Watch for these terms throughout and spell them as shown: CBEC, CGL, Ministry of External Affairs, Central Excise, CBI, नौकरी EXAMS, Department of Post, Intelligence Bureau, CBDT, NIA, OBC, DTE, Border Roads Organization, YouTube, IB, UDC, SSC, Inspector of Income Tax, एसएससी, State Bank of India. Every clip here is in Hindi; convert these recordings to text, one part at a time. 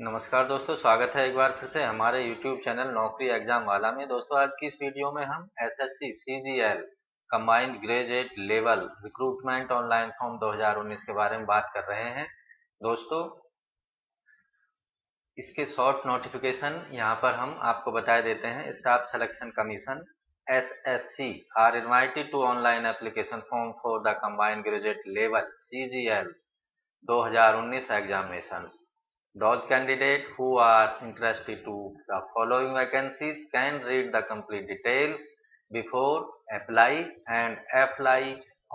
नमस्कार दोस्तों, स्वागत है एक बार फिर से हमारे YouTube चैनल नौकरी एग्जाम वाला में। दोस्तों आज की इस वीडियो में हम SSC CGL combined graduate level recruitment online form 2019 के बारे में बात कर रहे हैं। दोस्तों इसके शॉर्ट नोटिफिकेशन यहां पर हम आपको बता देते हैं। Staff selection commission SSC are invited to online application form for the combined graduate level CGL 2019 examination. Those candidates who are interested to the following vacancies can read the complete details before apply and apply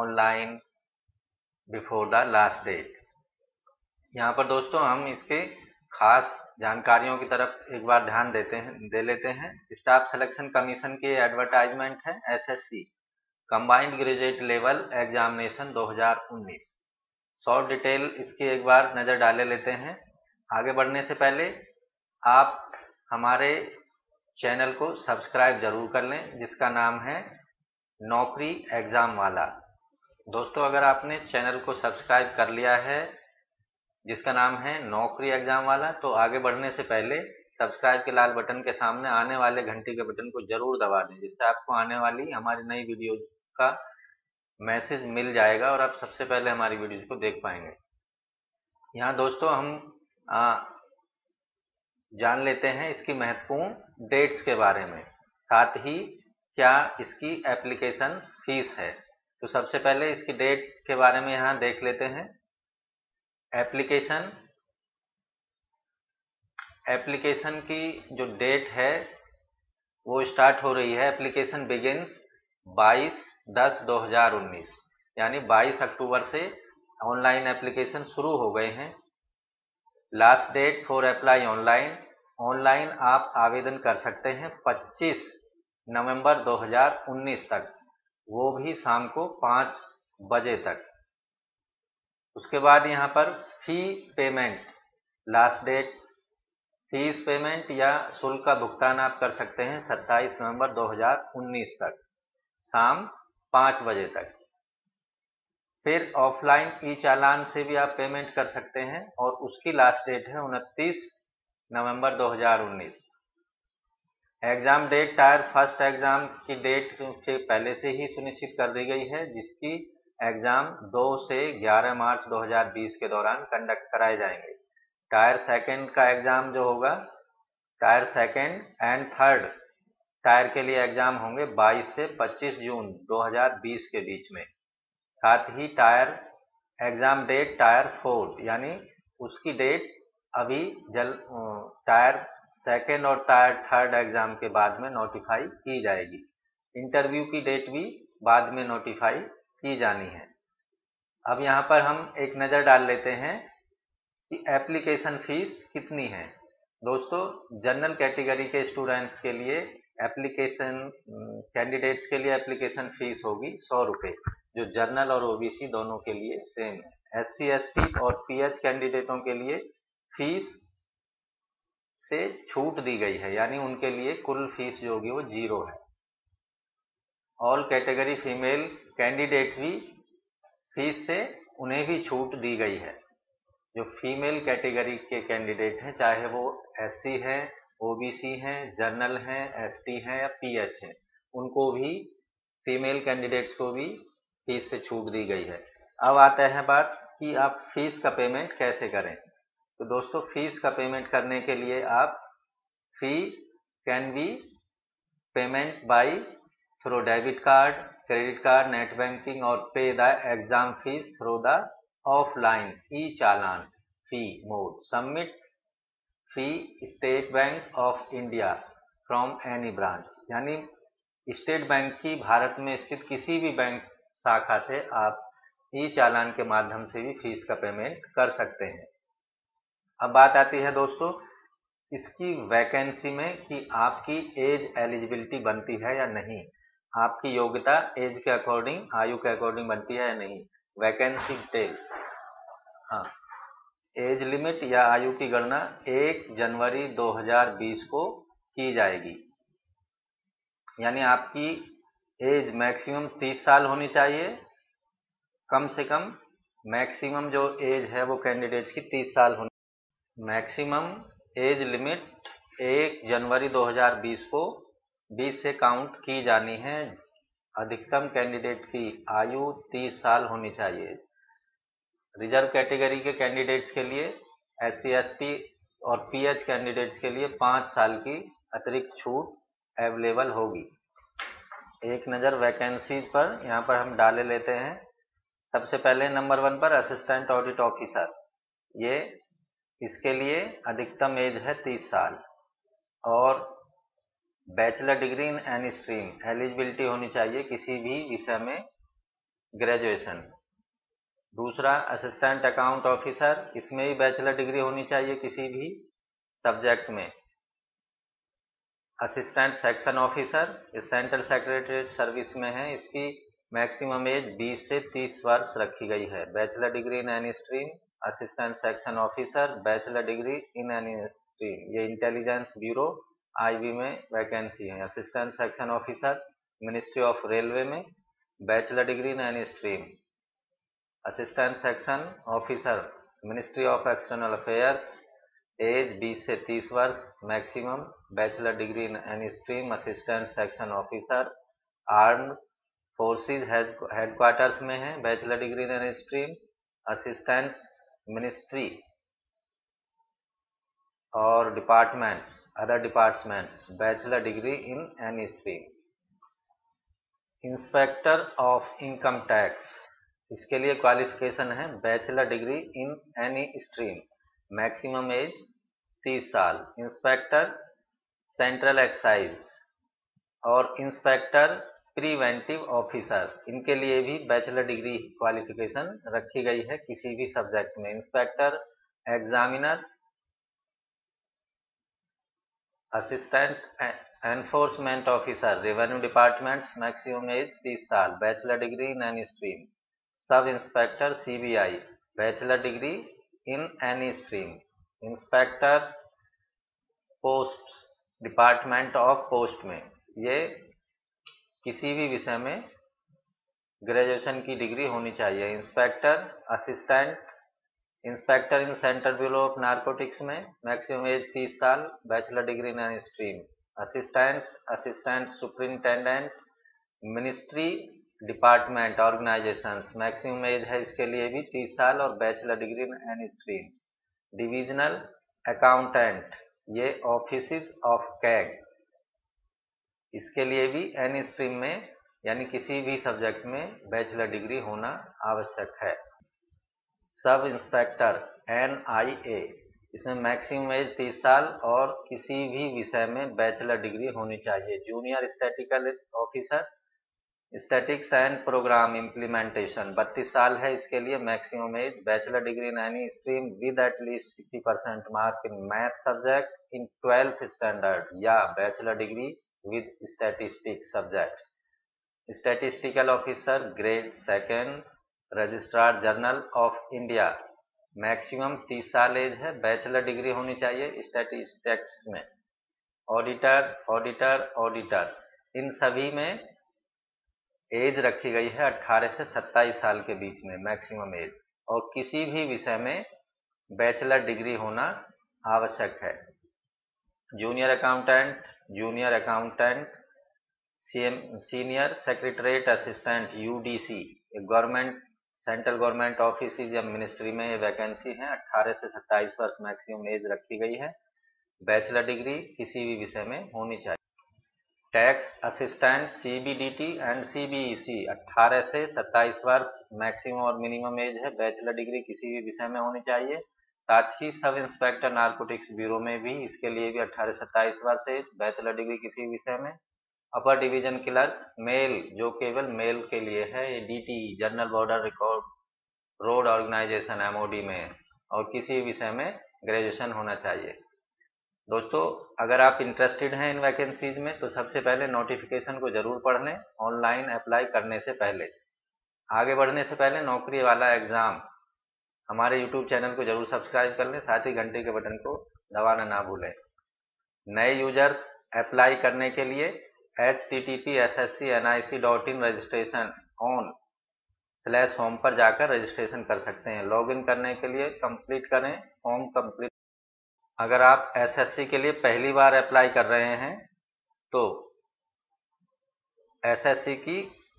online before the last date। यहाँ पर दोस्तों हम इसके खास जानकारियों की तरफ एक बार ध्यान दे लेते हैं। स्टाफ सिलेक्शन कमीशन की एडवर्टाइजमेंट है SSC combined graduate level examination 2019। Short detail इसकी एक बार नज़र डाले लेते हैं। आगे बढ़ने से पहले आप हमारे चैनल को सब्सक्राइब जरूर कर लें, जिसका नाम है नौकरी एग्जाम वाला। दोस्तों अगर आपने चैनल को सब्सक्राइब कर लिया है, जिसका नाम है नौकरी एग्जाम वाला, तो आगे बढ़ने से पहले सब्सक्राइब के लाल बटन के सामने आने वाले घंटी के बटन को जरूर दबा दें, जिससे आपको आने वाली हमारी नई वीडियो का मैसेज मिल जाएगा और आप सबसे पहले हमारी वीडियो को देख पाएंगे। यहाँ दोस्तों हम जान लेते हैं इसकी महत्वपूर्ण डेट्स के बारे में, साथ ही क्या इसकी एप्लीकेशन फीस है। तो सबसे पहले इसकी डेट के बारे में यहाँ देख लेते हैं। एप्लीकेशन की जो डेट है वो स्टार्ट हो रही है। एप्लीकेशन बिगिंस 22/10/2019, यानी 22 अक्टूबर से ऑनलाइन एप्लीकेशन शुरू हो गए हैं। Last date for apply online आप आवेदन कर सकते हैं 25 नवंबर 2019 तक, वो भी शाम को 5 बजे तक। उसके बाद यहाँ पर fee payment, last date fees payment या शुल्क का भुगतान आप कर सकते हैं 27 नवंबर 2019 तक, शाम 5 बजे तक। फिर ऑफलाइन ई चालान से भी आप पेमेंट कर सकते हैं और उसकी लास्ट डेट है 29 नवंबर 2019। Exam date tier first exam की डेट से पहले से ही सुनिश्चित कर दी गई है, जिसकी एग्जाम 2 से 11 मार्च 2020 के दौरान कंडक्ट कराए जाएंगे। टायर सेकंड का एग्जाम जो होगा, tier second and third tier के लिए एग्जाम होंगे 22 से 25 जून 2020 के बीच में। साथ ही टायर एग्जाम डेट टायर 4 यानी उसकी डेट अभी टायर सेकेंड और टायर थर्ड एग्जाम के बाद में नोटिफाई की जाएगी। इंटरव्यू की डेट भी बाद में नोटिफाई की जानी है। अब यहाँ पर हम एक नज़र डाल लेते हैं कि एप्लीकेशन फीस कितनी है। दोस्तों जनरल कैटेगरी के स्टूडेंट्स के लिए कैंडिडेट्स के लिए एप्लीकेशन फीस होगी 100 रुपये, जो जर्नल और ओबीसी दोनों के लिए सेम है। SC ST और PH कैंडिडेटों के लिए फीस से छूट दी गई है, यानी उनके लिए कुल फीस जो होगी वो 0 है। ऑल कैटेगरी फीमेल कैंडिडेट्स भी फीस से उन्हें भी छूट दी गई है। जो फीमेल कैटेगरी के कैंडिडेट हैं, चाहे वो SC हैं, OBC हैं, जर्नल हैं, ST हैं या PH हैं, उनको भी फीमेल कैंडिडेट्स को भी फीस से छूट दी गई है। अब आता है बात कि आप फीस का पेमेंट कैसे करें। तो दोस्तों फीस का पेमेंट करने के लिए आप fee can be payment by through debit card, credit card, net banking और pay the exam fees through the offline e challan fee mode. Submit fee State Bank of India from any branch, यानी स्टेट बैंक की भारत में स्थित किसी भी बैंक शाखा से आप ई चालान के माध्यम से भी फीस का पेमेंट कर सकते हैं। अब बात आती है दोस्तों इसकी वैकेंसी में कि आपकी एज एलिजिबिलिटी बनती है या नहीं, आपकी योग्यता एज के अकॉर्डिंग, आयु के अकॉर्डिंग बनती है या नहीं। वैकेंसी डिटेल, हाँ, एज लिमिट या आयु की गणना 1 जनवरी 2020 को की जाएगी, यानी आपकी एज मैक्सिमम 30 साल होनी चाहिए। कम से कम मैक्सिमम जो एज है वो कैंडिडेट्स की 30 साल होनी मैक्सिमम एज लिमिट 1 जनवरी 2020 को 20 से काउंट की जानी है। अधिकतम कैंडिडेट की आयु 30 साल होनी चाहिए। रिजर्व कैटेगरी के कैंडिडेट्स के लिए SC ST और PH कैंडिडेट्स के लिए 5 साल की अतिरिक्त छूट अवेलेबल होगी। एक नज़र वैकेंसीज पर, यहाँ पर हम डाले लेते हैं। सबसे पहले नंबर 1 पर असिस्टेंट ऑडिट ऑफिसर, ये इसके लिए अधिकतम एज है 30 साल और bachelor degree in any stream, eligibility होनी चाहिए किसी भी विषय में ग्रेजुएशन। दूसरा असिस्टेंट अकाउंट ऑफिसर, इसमें भी बैचलर डिग्री होनी चाहिए किसी भी सब्जेक्ट में। असिस्टेंट सेक्शन ऑफिसर, इस सेंट्रल सेक्रेटरिएट सर्विस में है, इसकी मैक्सिमम एज 20 से 30 वर्ष रखी गई है। Bachelor degree in any stream, assistant section officer, bachelor degree in any stream, ये इंटेलिजेंस ब्यूरो IB में वैकेंसी है। Assistant section officer ministry of railway में, bachelor degree in any stream. Assistant section officer ministry of external affairs, age 20 से 30 वर्ष maximum, bachelor degree in any stream. Assistant section officer armed forces headquarters में है, bachelor degree in any stream. Assistants ministry और departments, other departments, bachelor degree in any stream. Inspector of income tax, इसके लिए क्वालिफिकेशन है bachelor degree in any stream, maximum age 30 साल। इंस्पेक्टर सेंट्रल एक्साइज और इंस्पेक्टर प्रिवेंटिव ऑफिसर, इनके लिए भी बैचलर डिग्री क्वालिफिकेशन रखी गई है किसी भी सब्जेक्ट में। Inspector examiner, assistant enforcement officer revenue departments, maximum age 30 साल, bachelor degree in any stream. Sub inspector CBI, bachelor degree in any stream. Inspector post, department of post में, ये किसी भी विषय में ग्रेजुएशन की डिग्री होनी चाहिए। Inspector assistant inspector in central bureau of narcotics में, मैक्सिमम एज 30 साल, bachelor degree in any stream. Assistants assistant superintendent ministry department organisations, maximum age है इसके लिए भी 30 साल और bachelor degree in any stream. Divisional accountant, ये ऑफिसेज ऑफ कैग, इसके लिए भी एनी स्ट्रीम में यानी किसी भी सब्जेक्ट में बैचलर डिग्री होना आवश्यक है। सब इंस्पेक्टर NIA, इसमें मैक्सिमम एज 30 साल और किसी भी विषय में बैचलर डिग्री होनी चाहिए। Junior statistical officer statistics and programme implementation, 32 साल है इसके लिए maximum age, bachelor degree in any stream with at least 60% mark in math subject in 12th standard या bachelor degree with statistics subjects। Statistical officer grade 2, registrar general of India, maximum 30 साल एज है, बैचलर डिग्री होनी चाहिए स्टैटिस्टिक्स में। ऑडिटर, इन सभी में एज रखी गई है 18 से 27 साल के बीच में मैक्सिमम एज और किसी भी विषय में बैचलर डिग्री होना आवश्यक है। Junior accountant senior secretariat assistant UDC, government central government office या मिनिस्ट्री में ये वैकेंसी है, 18 से 27 वर्ष मैक्सिमम एज रखी गई है, बैचलर डिग्री किसी भी विषय में होनी चाहिए। Tax assistant CBDT and CBEC, 18 से 27 वर्ष मैक्सिमम और मिनिमम एज है, बैचलर डिग्री किसी भी विषय में होनी चाहिए। साथ ही सब इंस्पेक्टर नारकोटिक्स ब्यूरो में भी, इसके लिए भी 18 से 27 वर्ष एज, बैचलर डिग्री किसी विषय में। अपर डिवीजन क्लर्क मेल, जो केवल मेल के लिए है, DTE general border record road organisation MOD में और किसी विषय में ग्रेजुएशन होना चाहिए। दोस्तों, अगर आप इंटरेस्टेड हैं इन वैकेंसीज में तो सबसे पहले नोटिफिकेशन को जरूर पढ़ लें ऑनलाइन अप्लाई करने से पहले। आगे बढ़ने से पहले नौकरी वाला एग्जाम हमारे YouTube चैनल को जरूर सब्सक्राइब कर लें, साथ ही घंटे के बटन को दबाना ना भूलें। नए यूजर्स अप्लाई करने के लिए http://sscnic.in registration on/home पर जाकर रजिस्ट्रेशन कर सकते हैं। लॉगिन करने के लिए कंप्लीट करें फॉर्म कंप्लीट अगर आप एसएससी के लिए पहली बार अप्लाई कर रहे हैं तो एसएससी की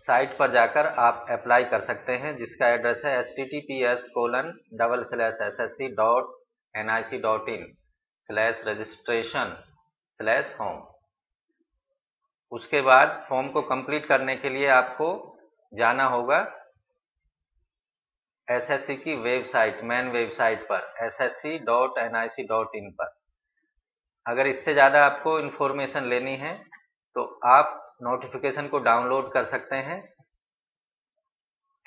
साइट पर जाकर आप अप्लाई कर सकते हैं, जिसका एड्रेस है https://ssc.nic.in/registration/home। उसके बाद फॉर्म को कंप्लीट करने के लिए आपको जाना होगा एसएससी की वेबसाइट, मेन वेबसाइट पर ssc.nic.in पर। अगर इससे ज़्यादा आपको इन्फॉर्मेशन लेनी है तो आप नोटिफिकेशन को डाउनलोड कर सकते हैं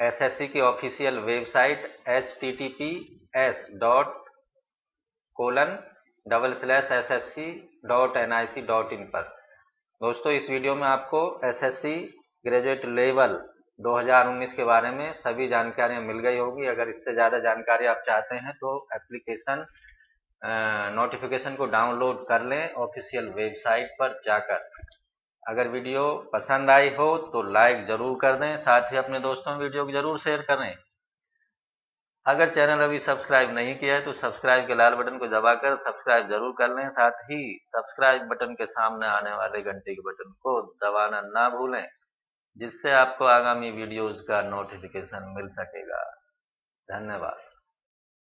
एसएससी की ऑफिशियल वेबसाइट https://ssc.nic.in पर। दोस्तों, इस वीडियो में आपको एसएससी ग्रेजुएट लेवल 2019 के बारे में सभी जानकारियां मिल गई होगी। अगर इससे ज़्यादा जानकारी आप चाहते हैं तो एप्लीकेशन नोटिफिकेशन को डाउनलोड कर लें ऑफिशियल वेबसाइट पर जाकर। अगर वीडियो पसंद आई हो तो लाइक ज़रूर कर दें, साथ ही अपने दोस्तों में वीडियो को ज़रूर शेयर करें। अगर चैनल अभी सब्सक्राइब नहीं किया है तो सब्सक्राइब के लाल बटन को दबाकर सब्सक्राइब जरूर कर लें, साथ ही सब्सक्राइब बटन के सामने आने वाले घंटे के बटन को दबाना ना भूलें, जिससे आपको आगामी वीडियोज़ का नोटिफिकेशन मिल सकेगा। धन्यवाद।